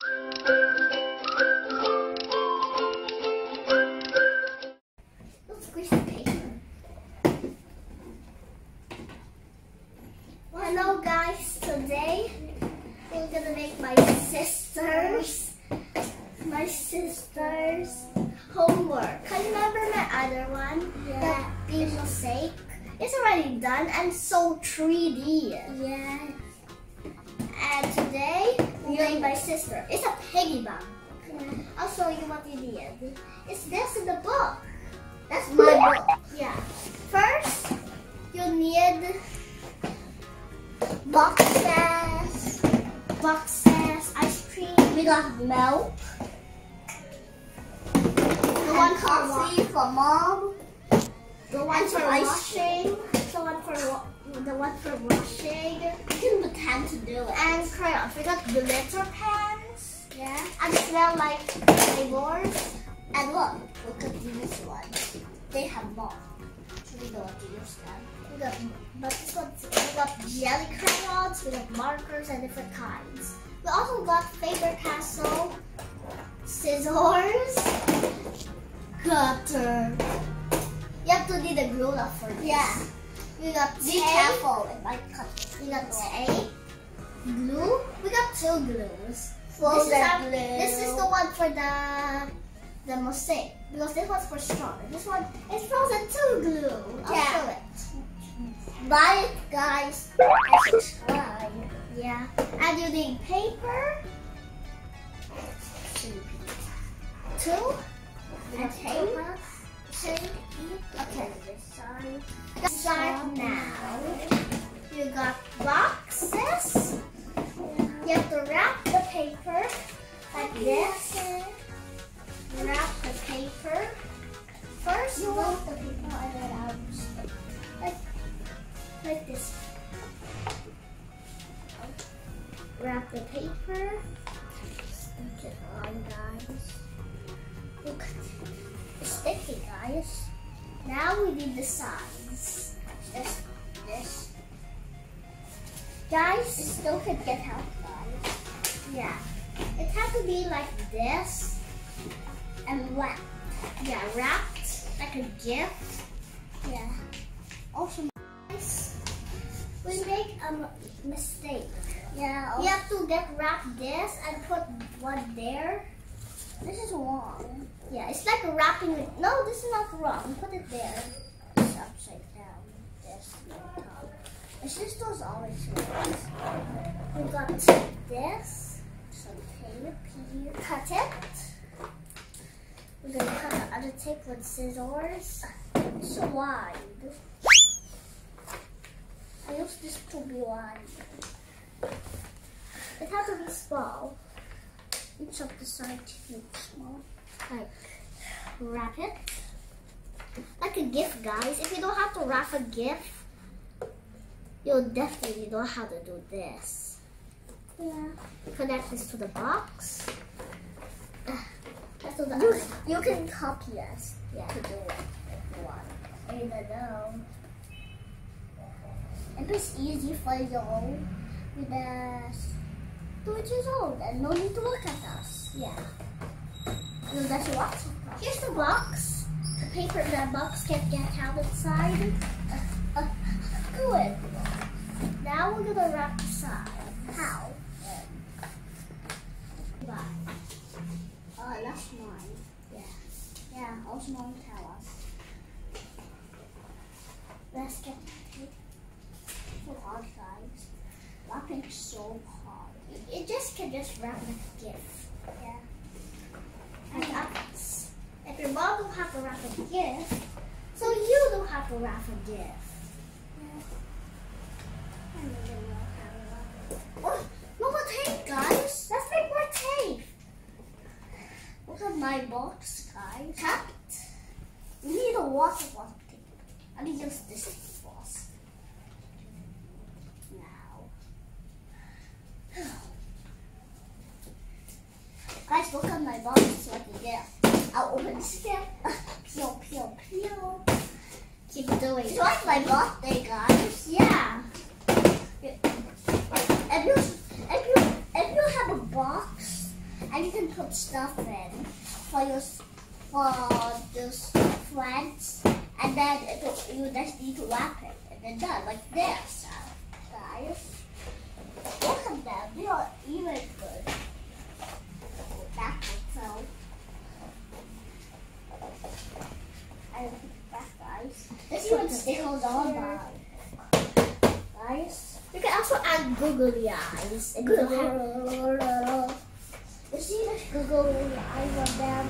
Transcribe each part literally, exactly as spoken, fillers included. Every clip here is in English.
Let's squeeze the paper. Hello guys, today I'm gonna make my sister's my sister's homework. Can you remember my other one? Yeah. That being mistake. It's already done and so three D. Yeah. And today, I'm doing my sister. It's a piggy bank. Yeah. I'll show you what you did. It's this in the book. That's my book. Yeah. First, you need boxes, boxes, ice cream. We got milk. The one coffee for mom. The one for, for washing, the one for wa the one for washing. You can pretend to do it. And crayons. We got glitter pens. Yeah. And smell like flavors. And look, look at these ones. They have more. We got these ones. We got, but this one, we got jelly crayons. We got markers and different kinds. We also got paper castle, scissors, gutter. You have to need a glue up for this. Yeah. We got tape. Be careful, it might cut. We got tape, glue. We got two glues. This is, our, glue. This is the one for the the mosaic because this one's for straw. This one is frozen two glue. I'll yeah. show it. Buy it, guys. I should try. Yeah. And you need paper, two, and tape. Okay. Start now. You got boxes. You have to wrap the paper like this. Wrap the paper. First, you want the paper and then I'll just like like this. Wrap the paper. Stick it on, guys. Look. It's sticky, guys. Now we need the sides. This, this. Guys, you still could get help, guys. Yeah. It has to be like this and wrapped. Yeah, wrapped like a gift. Yeah. Also, guys, we make a mistake. Yeah. We have to get wrap this and put one there. This is wrong. Yeah, it's like wrapping it. No, this is not wrong. Put it there. It's upside down. This. It's just those always wrong. We got this. Some tape here. Cut it. We're gonna cut the other tape with scissors. It's so wide. I use this to be wide. It has to be small. Each of the sides is small. Like, wrap it. Like a gift, guys. If you don't have to wrap a gift, you'll definitely know how to do this. Yeah. Connect this to the box. That's the you, you can copy us yeah. to do it if you want. I don't know. And it's easy for you because do it yourself and no need to look at us. Yeah. No, that's your box. Here's the box. The paper in that box can't get out inside. Uh, uh, good. Now we're gonna wrap the sides. How? Bye. Oh, uh, that's mine. Yeah. Yeah, also mom tell us. Let's get the tape for all sides. Wrapping so hard. It just can just wrap like a gift. Yeah. And that's, if your mom don't have to wrap a gift, so you don't have to wrap a gift. Yeah. And then we'll have to wrap it. Oh, no more tape, guys. Let's make more tape. Look at my box, guys. Cut. We need a water water tape. I'm gonna use this tape box. Now. Guys, look at my box so I can get it. I'll open this again. Peel, peel, peel. Keep doing it. It's like my birthday, guys. Yeah. If you, if you, if you have a box and you can put stuff in for your for the threads, and then it, you just need to wrap it and then done like this. Guys, look at them; they are even good. Back itself. I don't put it back, guys. This one still on back. Guys, you can also add googly eyes. And Google. You see the googly eyes on them?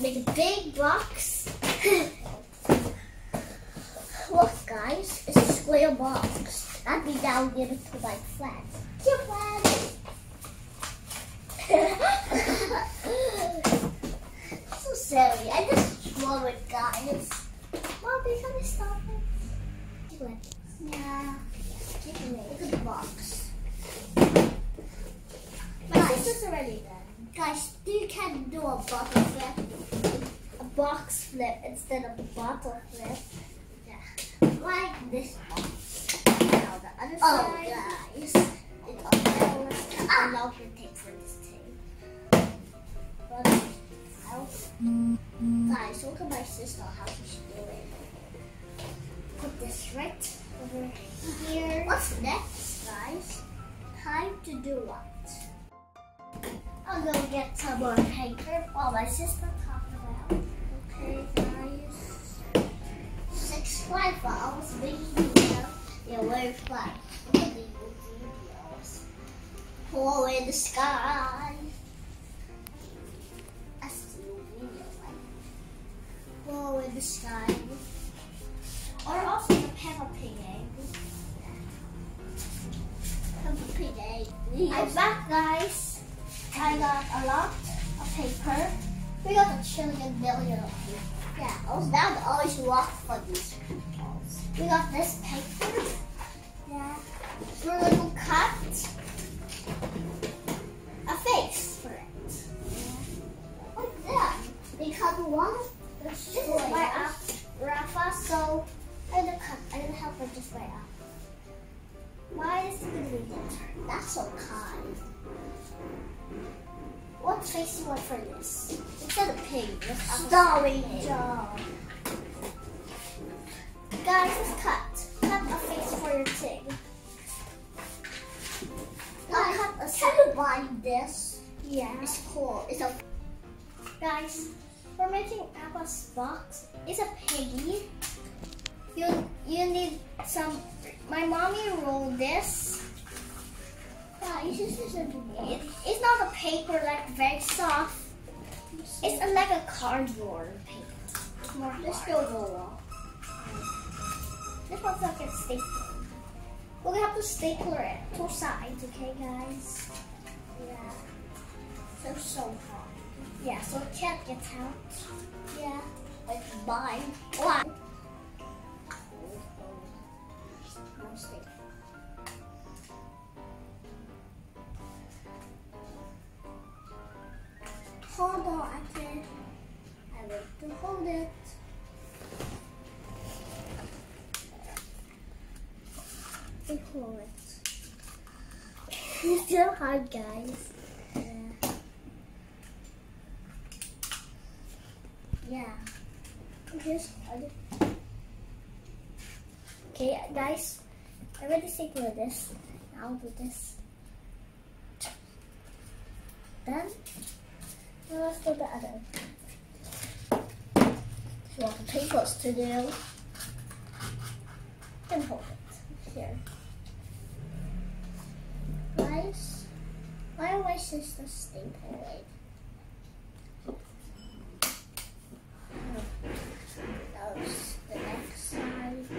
Make a big box. Look, guys, it's a square box. I'll be down give it to my friends. Your friends. So silly. I just draw it, guys. Mommy, can we stop it? Do it. Yeah. Give me. Look at the box. My sister's already done. Guys, you can do a bottle flip, a box flip instead of a bottle flip. Yeah, like this box. Now the other oh, side. Oh, guys, it's on the other side. I love your tape for this tape. But else, guys, look at my sister how she's doing. Put this right over here. What's next, guys? Time to do what? I'm gonna get some more paper for my sister talked about. Okay, guys. Subscribe for all this video. Yeah, we're fun. We're making videos. Hole in the sky. I see your video like hole in the sky. Or also the Peppa Pig egg. Peppa Pig egg. I'm back, guys. I got a lot of paper. We got a trillion million of paper. Yeah, I was down to always walk for these peoples. We got this paper. Yeah. For a little cut. A face for it. Yeah. Like that. Because one of the this is right up Rafa, so I'm gonna cut. I'm gonna help her just right up. Why is it gonna be different? That's so kind. What face you want for this? Instead of pink, starry job. Guys, let's cut. Cut a face for your thing. Guys, cut a can you buy this? Yeah. It's cool. It's a guys, we're making Appa's box. It's a piggy. You you need some. My mommy rolled this. Yeah, you should listen to me. It, it's not a paper like very soft. It's a, like a cardboard paper. It's more hard. Let's go roll off. This one's like a stapler. We're gonna have to stapler it two sides, okay, guys? Yeah. So so hard. Yeah, so it can't get out. Yeah. Like mine. Why? Hold on, I can't. I want to hold it. I hold it. It's so hard, guys. Yeah. Yeah. Here's hard. Okay, guys. I already secured this. I'll do this. Then, now let's do the other. If you want the papers to do, you can hold it here. Guys, why was this the staple aid? That was the next side.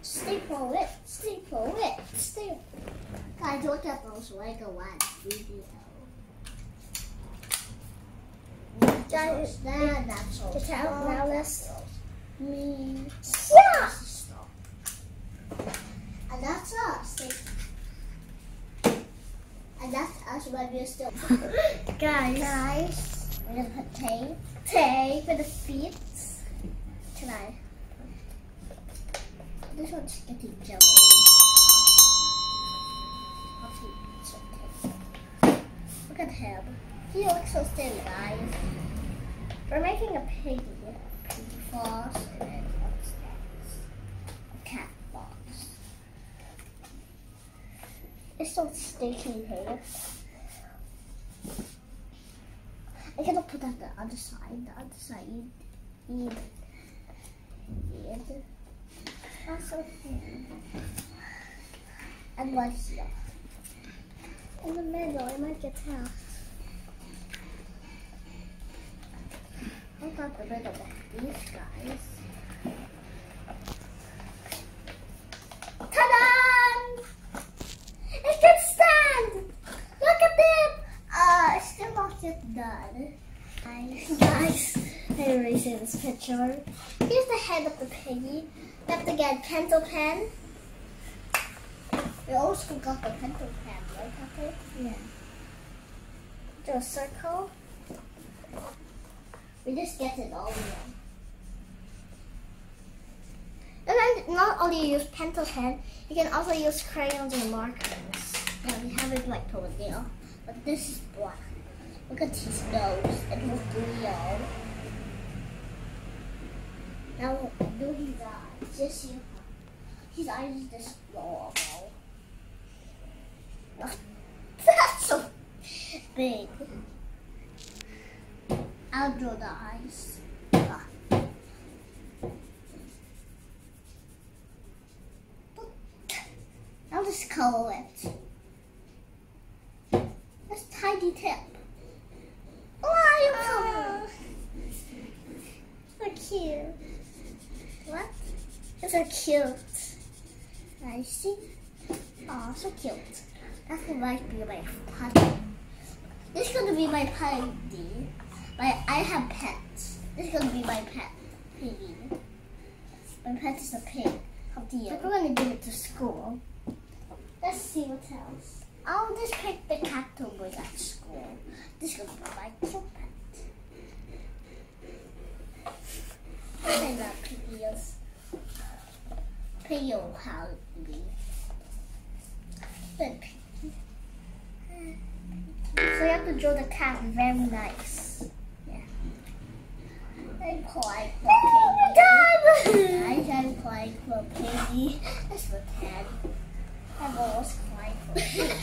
Staple it, staple it, staple it. Guys, look at those Lego ones video. Guys, so that, that's all. Get out now, let's me. Yeah! And that's us. And that's us when we're still. Guys, guys, we're gonna put tape. Tape for the feet. Can I? This one's getting jelly. him. He looks so thin, guys. We're making a piggy, a piggy floss, and then what's that? A cat box. It's so sticky here. I gotta put that the other side. The other side, you need. need. Also here. And right here. In the middle, it might get out. I got the middle of these guys. Ta-da! It can stand! Look at them! Uh, it's still not yet done. Guys, guys, I already see this picture. Here's the head of the piggy. You have to get a pencil pen. You always forgot the pencil pen, right, Papa? Yeah. Do a circle. We just get it all in. And then not only use pencil pen, you can also use crayons and markers. Yeah, we have it like toenail, but this is black. Look at his nose. It was real. Now do his eyes. Just see his eyes is just normal. That's so big. I'll draw the eyes. Ah. I'll just color it. That's a tiny tip. Oh, you color. So cute. What? It's so cute. I see. Oh, so cute. That might be my putty. This is gonna be my putty. My, I have pets. This is gonna be my pet piggy. My pet is a pig. How do you? But we're gonna give it to school. Let's see what else. I'll just pick the cat toys at school. This is gonna be my cute pet. I love piggies. Piggy will have me. Good piggy. So you have to draw the cat very nice. I'm polite for piggy. I am polite for piggy. That's the head. I'm always polite for piggy.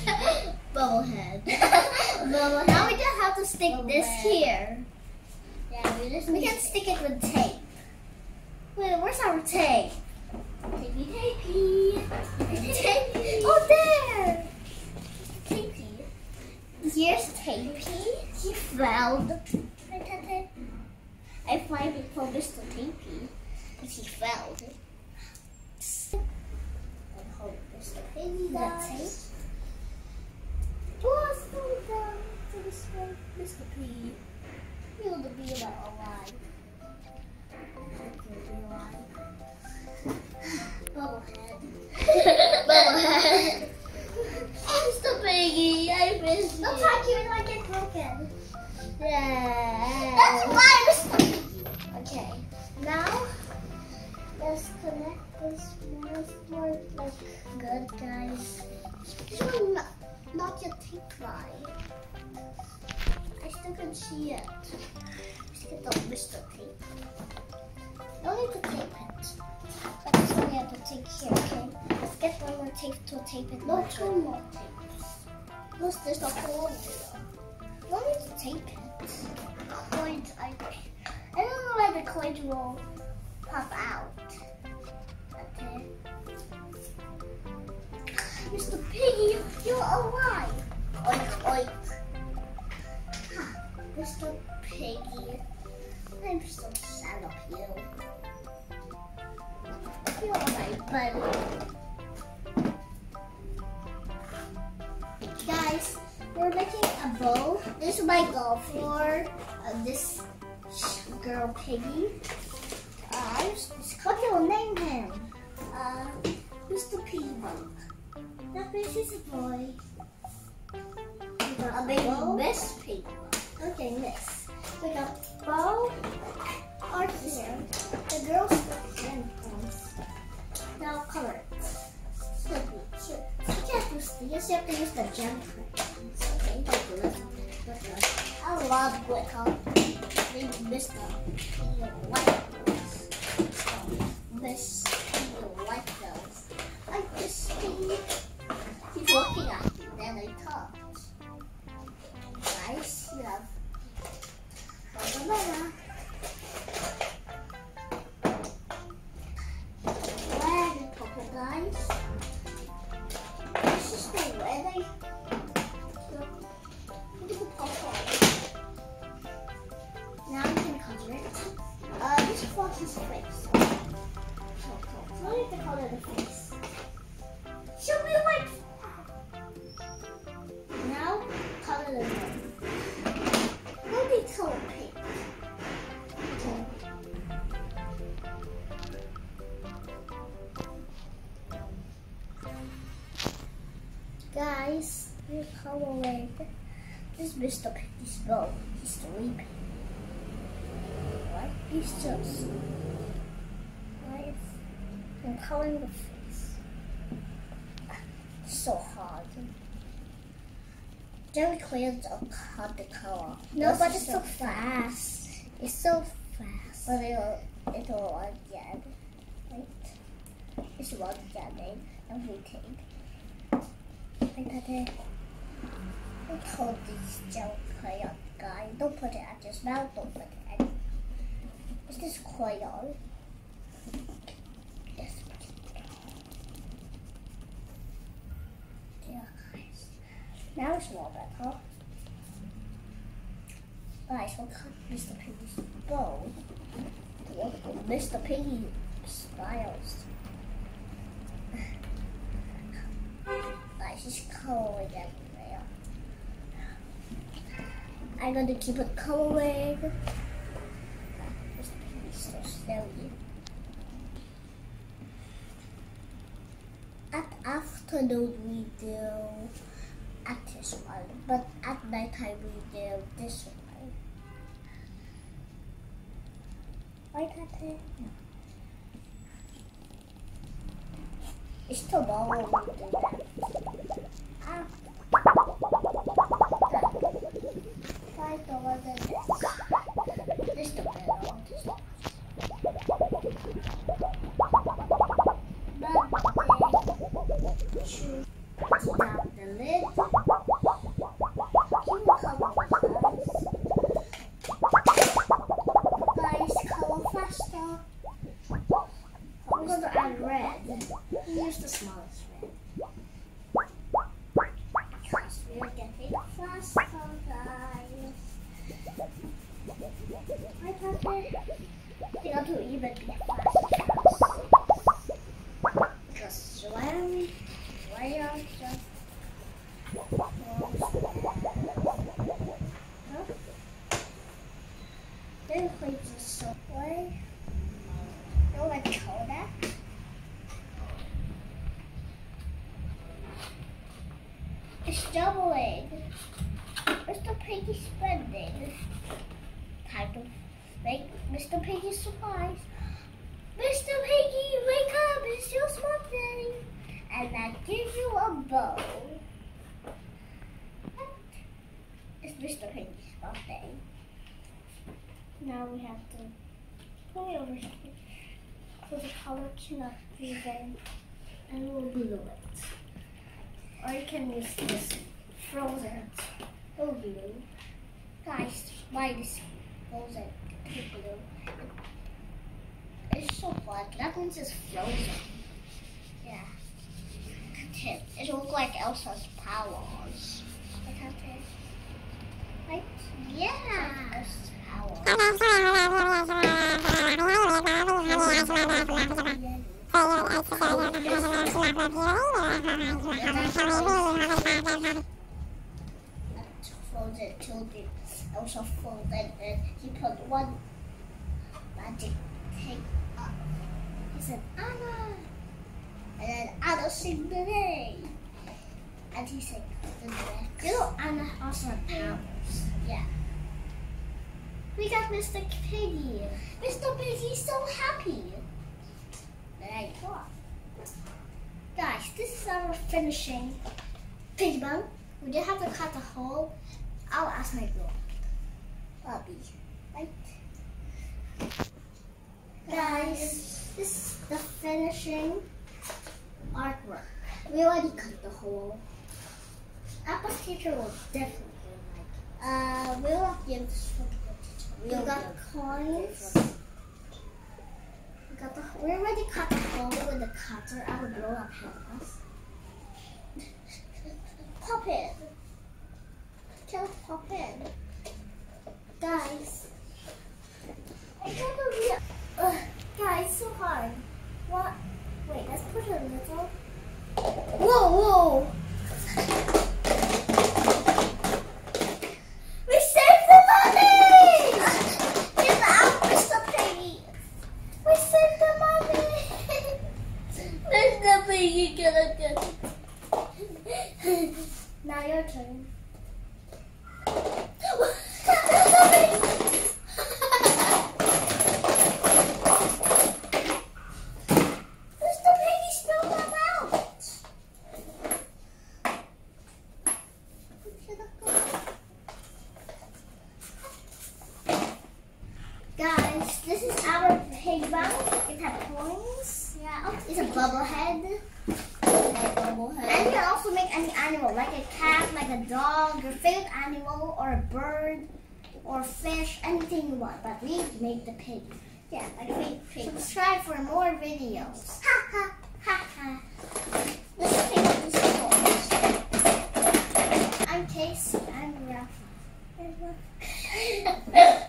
Bubblehead. Bubblehead. Now we just have to stick Bubble this head. here. Yeah, we just. We can stick it with tape. Wait, where's our tape? Tapey, tapey. Tapey. Oh, there. Tapey. Here's Tapey. He fell. I finally called Mister Tapey, but he fell. And hope Mister Piggy dies. Oh, slow down to this way, Mister Piggy. You'll be alive. You'll be alive. Bubblehead. Bubblehead. Mister Piggy, I miss you. Don't talk here, I get broken. Yeah. That's why Mister Piggy. Okay, now let's connect this more, more like good guys. This one not, not yet tape line. I still can see it. Let's get the Mister Tape. No need to tape it. That's what we have to take here, okay? Let's get one more tape to tape it. No, two more tapes. Plus there's a hole there. No need to tape it. Coins, I think. I don't know why the coins will pop out. Okay. Mister Piggy, you're alive! Oink, oink. Ah, Mister Piggy, I'm so sad of you. You're my buddy. Guys, we're making a bow. This is my goal for uh, this girl piggy. Uh, I just called your name him. Uh, Mister Piggy. That means he's a boy. A big Miss Piggy. Okay, Miss. We got bow. Art here. The girl's handprints. Now color it. Cute. You can't use these. You have to use the gem prints. Okay, I love what color. Maybe this color. You like those. Oh, this. You like those. I just see. He's looking at me. Then I talk. I see love. Banana. Red purple guys. This is the red I. What's his face? What is the color of the face? Show me like now color the nose. Let me color pink. Okay. Guys, we're coloring. This Mister Pinky's bow. He's sleeping. He's just nice and coloring the face. It's so hard. Very clear hard to color. No, this but it's so, so fast. fast. It's so fast. But it'll it'll run dead. Right? It's run deading everything. Like that. Don't hold these gel clay on the guy. Don't put it at his mouth, don't put it at Is this crayon? Yes. Yeah, guys. Now it's a little better. Guys, we'll cut Mister Piggy's bow. Look at Mister Piggy smiles. Guys, he's coloring everywhere. I'm going to keep it coloring. So slowly. At afternoon we do at this one, but at nighttime we do this one. Right at it? It's tomorrow we do that. Ah. Try the one that is. This is the better one. This one. Choose down the lid. Guys, color faster. I'm going to add red. Here's the smallest red. Because we're getting faster, guys. Right after, I think it'll even be faster. Because it's very Way out just huh? Then we just so way. Don't let me hold that. It's doubling. Mister Piggy spending. Time to make Mister Piggy surprise. Mister Piggy, wake up! It's your birthday. And I give you a bow. It's Mister Piggy's birthday. Now we have to put it over here. So the color cannot be red. And we'll blue it. Or you can use this frozen. Go blue. Guys, mine is frozen. It's blue. It's so fun. That one's just frozen. Yeah. It. it looks like Elsa's powers. Right? Yeah. Let's fold it till the Elsa folded it and he put one magic tape up. He said, Anna! And then Anna sing the name. And he sang the next. You know Anna also had powers. Yeah. We got Mister Piggy. Mister Piggy's so happy. Then I thought. Guys, this is our finishing pig bone. We did have to cut the hole I'll ask my girl. Bobby, right? Guys, this is the finishing artwork. We already cut the hole. Apple's teacher will definitely like it. Uh, we will give this one to your teacher. We we'll got give. coins. We got the. We already cut the hole with the cutter. I will blow up hands. Pop it. Just pop it. Guys, I kind of real. Ugh, guys, so hard. What? Wait, let's put a little. Whoa, whoa! We saved the money! Get the apple something. We saved the money. There's nothing you gonna do. Now your turn. Guys, this is our playground. It has coins. Yeah, okay. It's a bubble head. A bubble head. And you can also make any animal, like a cat, like a dog, your favorite animal, or a bird, or fish, anything you want. But we make the pig. Yeah, like we pig. Subscribe for more videos. Ha ha ha ha. This pig is cool. I'm Cassey. I'm Rafa.